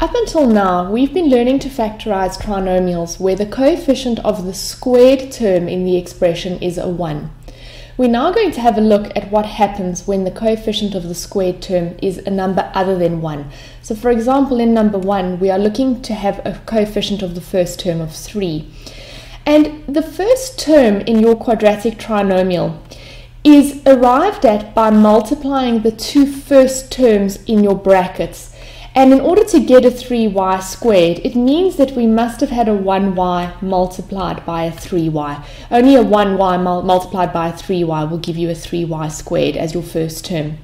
Up until now, we've been learning to factorize trinomials where the coefficient of the squared term in the expression is a 1. We're now going to have a look at what happens when the coefficient of the squared term is a number other than 1. So for example, in number 1, we are looking to have a coefficient of the first term of 3. And the first term in your quadratic trinomial is arrived at by multiplying the two first terms in your brackets. And in order to get a 3y squared, it means that we must have had a 1y multiplied by a 3y. Only a 1y multiplied by a 3y will give you a 3y squared as your first term.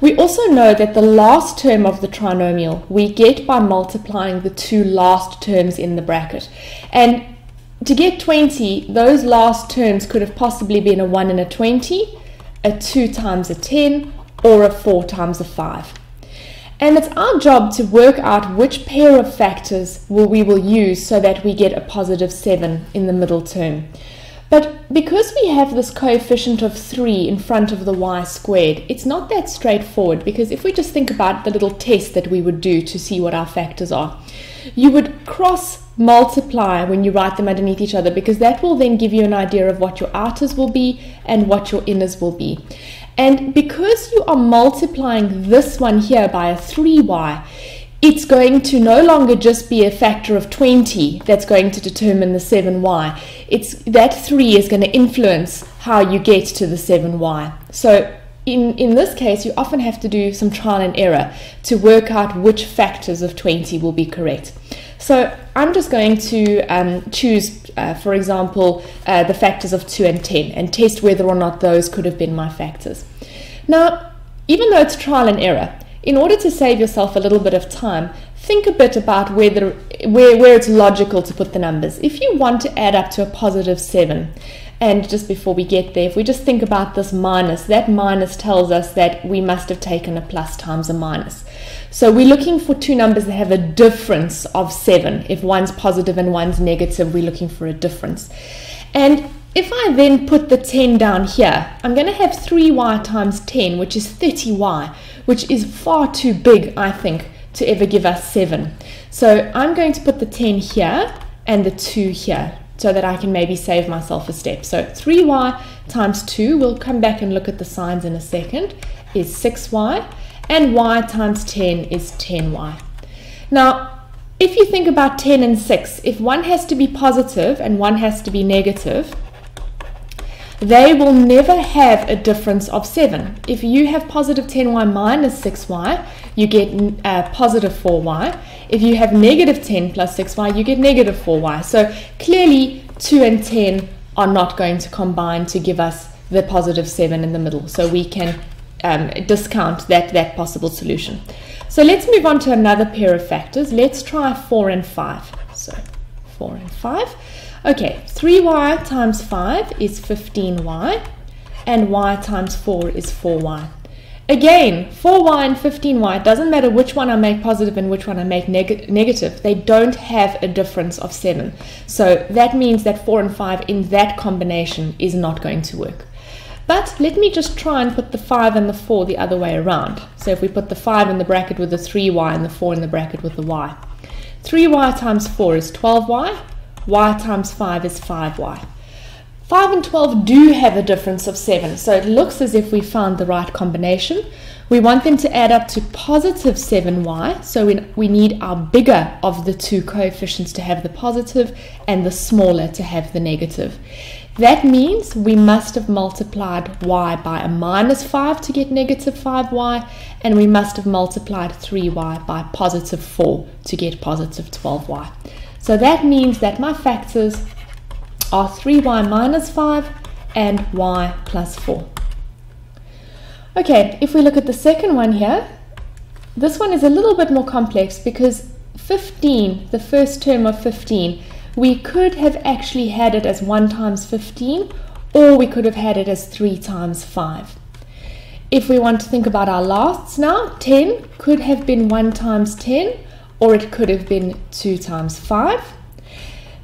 We also know that the last term of the trinomial we get by multiplying the two last terms in the bracket. And to get 20, those last terms could have possibly been a 1 and a 20, a 2 times a 10, or a 4 times a 5. And it's our job to work out which pair of factors we will use so that we get a positive 7 in the middle term. But because we have this coefficient of 3 in front of the y squared, it's not that straightforward, because if we just think about the little test that we would do to see what our factors are, you would cross multiply when you write them underneath each other, because that will then give you an idea of what your outers will be and what your inners will be. And because you are multiplying this one here by a 3y, it's going to no longer just be a factor of 20 that's going to determine the 7y. That 3 is going to influence how you get to the 7y. So in this case, you often have to do some trial and error to work out which factors of 20 will be correct. So I'm just going to choose, for example, the factors of 2 and 10 and test whether or not those could have been my factors. Now, even though it's trial and error, in order to save yourself a little bit of time, think a bit about where it's logical to put the numbers. If you want to add up to a positive 7, and just before we get there, if we just think about this minus, that minus tells us that we must have taken a plus times a minus. So we're looking for two numbers that have a difference of 7. If one's positive and one's negative, we're looking for a difference. And if I then put the 10 down here, I'm going to have 3y times 10, which is 30y, which is far too big, I think, to ever give us 7. So I'm going to put the 10 here and the 2 here, so that I can maybe save myself a step. So 3y times 2, we'll come back and look at the signs in a second, is 6y, and y times 10 is 10y. Now, if you think about 10 and 6, if one has to be positive and one has to be negative, they will never have a difference of 7. If you have positive 10y minus 6y, you get positive 4y. If you have negative 10 plus 6y, you get negative 4y. So clearly 2 and 10 are not going to combine to give us the positive 7 in the middle. So we can discount that possible solution. So let's move on to another pair of factors. Let's try 4 and 5. So 4 and 5. Okay, 3y times 5 is 15y, and y times 4 is 4y. Again, 4y and 15y, it doesn't matter which one I make positive and which one I make negative, they don't have a difference of 7. So that means that 4 and 5 in that combination is not going to work. But let me just try and put the 5 and the 4 the other way around. So if we put the 5 in the bracket with the 3y and the 4 in the bracket with the y. 3y times 4 is 12y. Y times 5 is 5y. 5 and 12 do have a difference of 7, so it looks as if we found the right combination. We want them to add up to positive 7y, so we need our bigger of the two coefficients to have the positive and the smaller to have the negative. That means we must have multiplied y by a minus 5 to get negative 5y, and we must have multiplied 3y by positive 4 to get positive 12y. So that means that my factors are 3y minus 5 and y plus 4. Okay, if we look at the second one here, this one is a little bit more complex because 15, the first term of 15, we could have actually had it as 1 times 15, or we could have had it as 3 times 5. If we want to think about our lasts now, 10 could have been 1 times 10, or it could have been 2 times 5.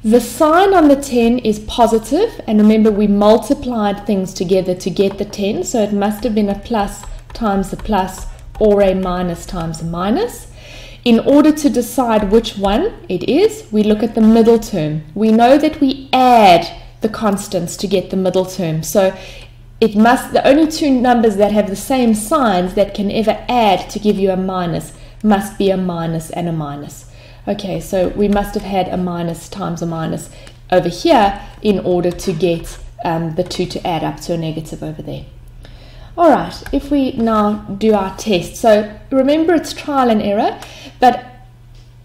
The sign on the 10 is positive, and remember we multiplied things together to get the 10, so it must have been a plus times a plus or a minus times a minus. In order to decide which one it is, we look at the middle term. We know that we add the constants to get the middle term. So it must, the only two numbers that have the same signs that can ever add to give you a minus must be a minus and a minus. Okay, so we must have had a minus times a minus over here in order to get the two to add up to a negative over there. All right, if we now do our test. So remember, it's trial and error, but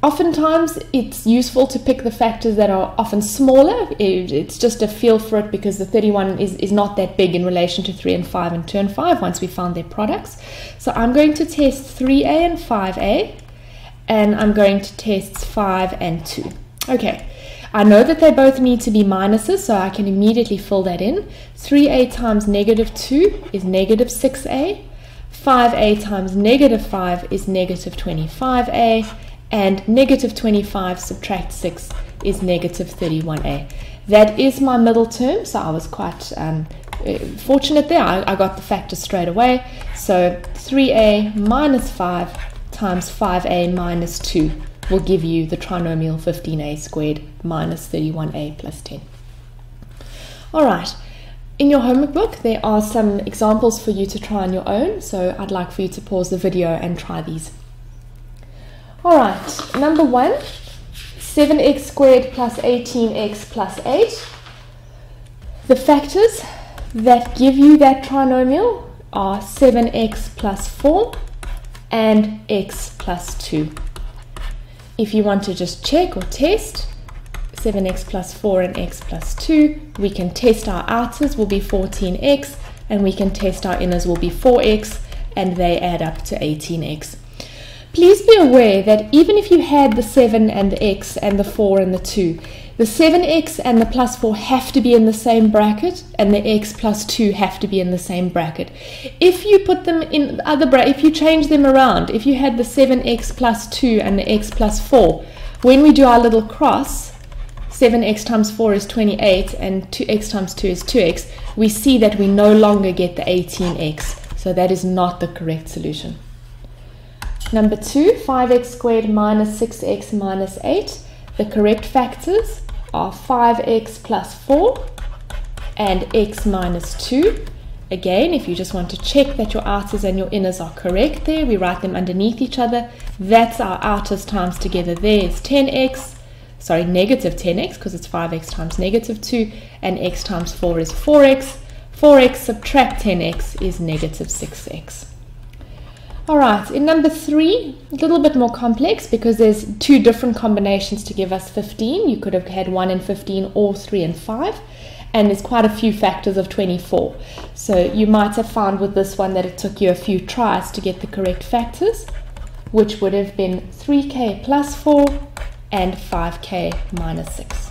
oftentimes it's useful to pick the factors that are often smaller. It's just a feel for it, because the 31 is not that big in relation to 3 and 5 and 2 and 5 once we found their products. So I'm going to test 3a and 5a, and I'm going to test 5 and 2. Okay, I know that they both need to be minuses, so I can immediately fill that in. 3a times negative 2 is negative 6a, 5a times negative 5 is negative 25a, and negative 25 subtract 6 is negative 31a. That is my middle term, so I was quite fortunate there. I got the factor straight away. So 3a minus 5 times 5a minus 2 will give you the trinomial 15a squared minus 31a plus 10. All right, in your homework book, there are some examples for you to try on your own, so I'd like for you to pause the video and try these. All right, number one, 7x squared plus 18x plus 8. The factors that give you that trinomial are 7x plus 4 and x plus 2. If you want to just check or test 7x plus 4 and x plus 2, we can test our outers will be 14x, and we can test our inners will be 4x, and they add up to 18x. Please be aware that even if you had the 7 and the x and the 4 and the 2, the 7x and the plus 4 have to be in the same bracket, and the x plus 2 have to be in the same bracket. If you put them in other bracket, if you change them around, if you had the 7x plus 2 and the x plus 4, when we do our little cross, 7x times 4 is 28 and 2x times 2 is 2x, we see that we no longer get the 18x. So that is not the correct solution. Number 2, 5x squared minus 6x minus 8. The correct factors are 5x plus 4 and x minus 2. Again, if you just want to check that your outers and your inners are correct there, we write them underneath each other. That's our outers times together there is 10x, sorry, negative 10x, because it's 5x times negative 2, and x times 4 is 4x. 4x subtract 10x is negative 6x. All right, in number 3, a little bit more complex, because there's two different combinations to give us 15. You could have had 1 and 15 or 3 and 5, and there's quite a few factors of 24. So you might have found with this one that it took you a few tries to get the correct factors, which would have been 3k plus 4 and 5k minus 6.